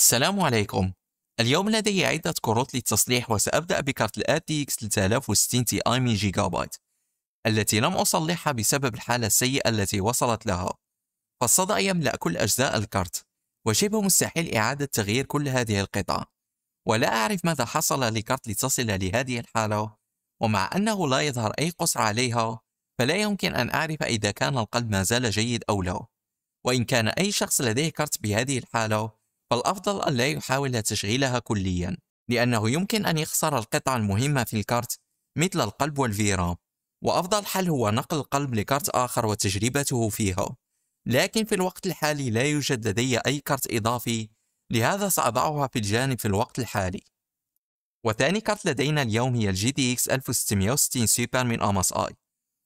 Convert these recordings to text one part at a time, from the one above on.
السلام عليكم. اليوم لدي عدة كروت للتصليح، وسأبدأ بكارت ال RTX 3060 Ti من جيجابايت التي لم أصلحها بسبب الحالة السيئة التي وصلت لها، فالصدأ يملأ كل أجزاء الكارت وشبه مستحيل إعادة تغيير كل هذه القطع، ولا أعرف ماذا حصل لكارت لتصل لهذه الحالة، ومع أنه لا يظهر أي قصر عليها فلا يمكن أن أعرف إذا كان القلب ما زال جيد أو لا. وإن كان أي شخص لديه كارت بهذه الحالة فالأفضل أن لا يحاول تشغيلها كلياً، لأنه يمكن أن يخسر القطع المهمة في الكارت مثل القلب والفيرام، وأفضل حل هو نقل القلب لكارت آخر وتجربته فيها. لكن في الوقت الحالي لا يوجد لدي أي كارت إضافي، لهذا سأضعها في الجانب في الوقت الحالي. وثاني كارت لدينا اليوم هي GDX 1660 Super من ASUS،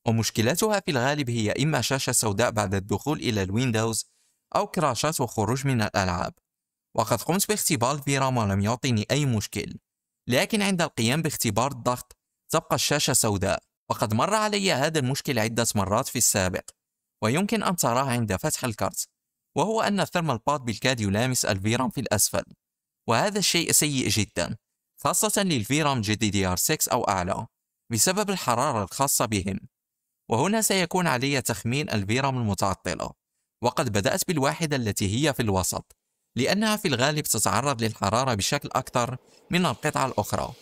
ومشكلتها في الغالب هي إما شاشة سوداء بعد الدخول إلى الويندوز أو كراشات وخروج من الألعاب، وقد قمت باختبار الفيرام ولم يعطيني أي مشكل، لكن عند القيام باختبار الضغط تبقى الشاشة سوداء، وقد مر علي هذا المشكل عدة مرات في السابق، ويمكن أن تراه عند فتح الكارت، وهو أن الثيرمال باد بالكاد يلامس الفيرام في الأسفل، وهذا الشيء سيء جدا خاصة للفيرام GDR 6 أو أعلى بسبب الحرارة الخاصة بهم. وهنا سيكون علي تخمين الفيرام المتعطلة، وقد بدأت بالواحدة التي هي في الوسط لأنها في الغالب تتعرض للحرارة بشكل أكثر من القطعة الأخرى.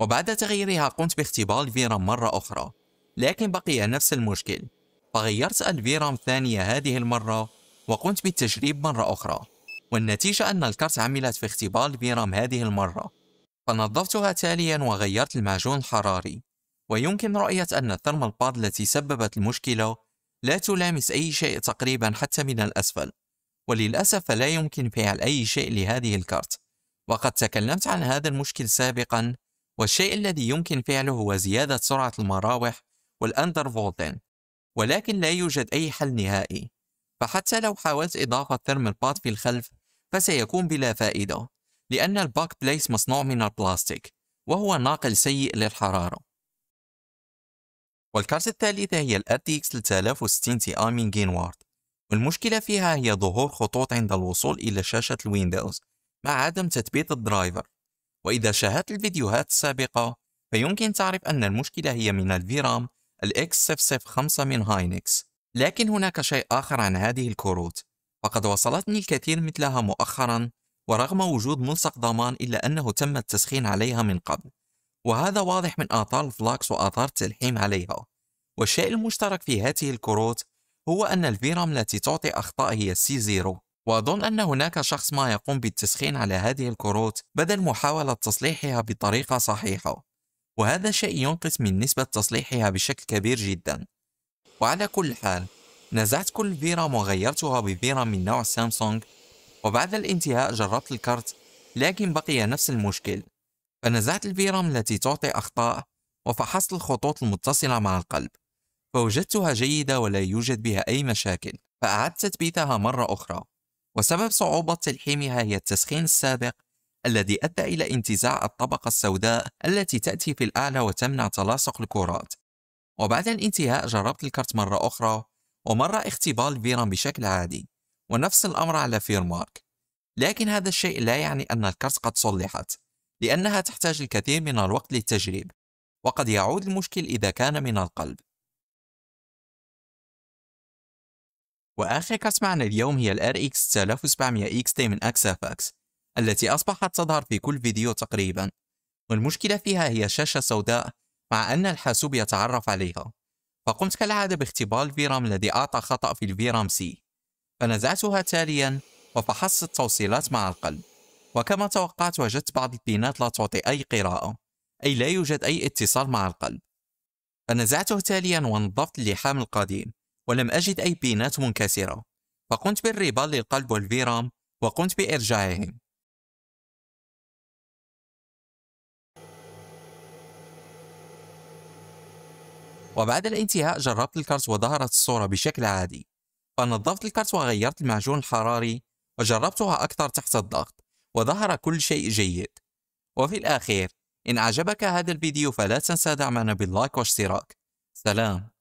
وبعد تغييرها قمت باختبار الفيرام مرة أخرى، لكن بقي نفس المشكل، فغيرت الفيرام ثانية هذه المرة وقمت بالتجريب مرة أخرى، والنتيجة أن الكارت عملت في اختبار الفيرام هذه المرة، فنظفتها تاليا وغيرت المعجون الحراري، ويمكن رؤية أن الثيرمال باد التي سببت المشكلة لا تلامس أي شيء تقريبا حتى من الأسفل، وللأسف فلا يمكن فعل أي شيء لهذه الكارت، وقد تكلمت عن هذا المشكل سابقا، والشيء الذي يمكن فعله هو زيادة سرعة المراوح والأندر فولتين، ولكن لا يوجد أي حل نهائي، فحتى لو حاولت إضافة ثيرمال باد في الخلف فسيكون بلا فائدة، لأن الباك بليس مصنوع من البلاستيك وهو ناقل سيء للحرارة. والكارت الثالثة هي ال RTX 3060 Ti من Gainward، والمشكلة فيها هي ظهور خطوط عند الوصول إلى شاشة الويندوز مع عدم تثبيت الدرايفر، وإذا شاهدت الفيديوهات السابقة فيمكن تعرف أن المشكلة هي من الفيرام XFX من هاينكس. لكن هناك شيء آخر عن هذه الكروت، فقد وصلتني الكثير مثلها مؤخرا، ورغم وجود ملصق ضمان إلا أنه تم التسخين عليها من قبل، وهذا واضح من آثار الفلاكس وآثار التلحيم عليها. والشيء المشترك في هذه الكروت هو أن الفيرام التي تعطي أخطاء هي C0، وأظن أن هناك شخص ما يقوم بالتسخين على هذه الكروت بدل محاولة تصليحها بطريقة صحيحة، وهذا شيء ينقص من نسبة تصليحها بشكل كبير جدا. وعلى كل حال نزعت كل فيرام وغيرتها بفيرام من نوع سامسونج، وبعد الانتهاء جربت الكارت لكن بقي نفس المشكل، فنزعت الفيرام التي تعطي أخطاء وفحصت الخطوط المتصلة مع القلب فوجدتها جيدة ولا يوجد بها أي مشاكل، فأعدت تثبيتها مرة أخرى، وسبب صعوبة تلحيمها هي التسخين السابق الذي أدى إلى انتزاع الطبقة السوداء التي تأتي في الأعلى وتمنع تلاصق الكرات. وبعد الانتهاء جربت الكارت مرة أخرى، ومرة اختبار الفيرام بشكل عادي ونفس الأمر على فيرمارك، لكن هذا الشيء لا يعني أن الكارت قد صلحت، لأنها تحتاج الكثير من الوقت للتجريب، وقد يعود المشكل إذا كان من القلب. وآخر كارت معنا اليوم هي ال RX 6700 XT من XFX التي أصبحت تظهر في كل فيديو تقريبا، والمشكلة فيها هي شاشة سوداء مع أن الحاسوب يتعرف عليها، فقمت كالعادة باختبار الفيرام الذي أعطى خطأ في الفيرام C، فنزعتها تاليا وفحصت التوصيلات مع القلب، وكما توقعت وجدت بعض البيانات لا تعطي أي قراءة، أي لا يوجد أي اتصال مع القلب، فنزعته تاليا ونظفت اللحام القديم ولم أجد أي بيانات منكسرة، فقمت بالرباط للقلب والفيرام وقمت بإرجاعهم. وبعد الانتهاء جربت الكارت وظهرت الصورة بشكل عادي، فنظفت الكارت وغيرت المعجون الحراري وجربتها أكثر تحت الضغط وظهر كل شيء جيد. وفي الأخير إن أعجبك هذا الفيديو فلا تنسى دعمنا باللايك واشتراك. سلام.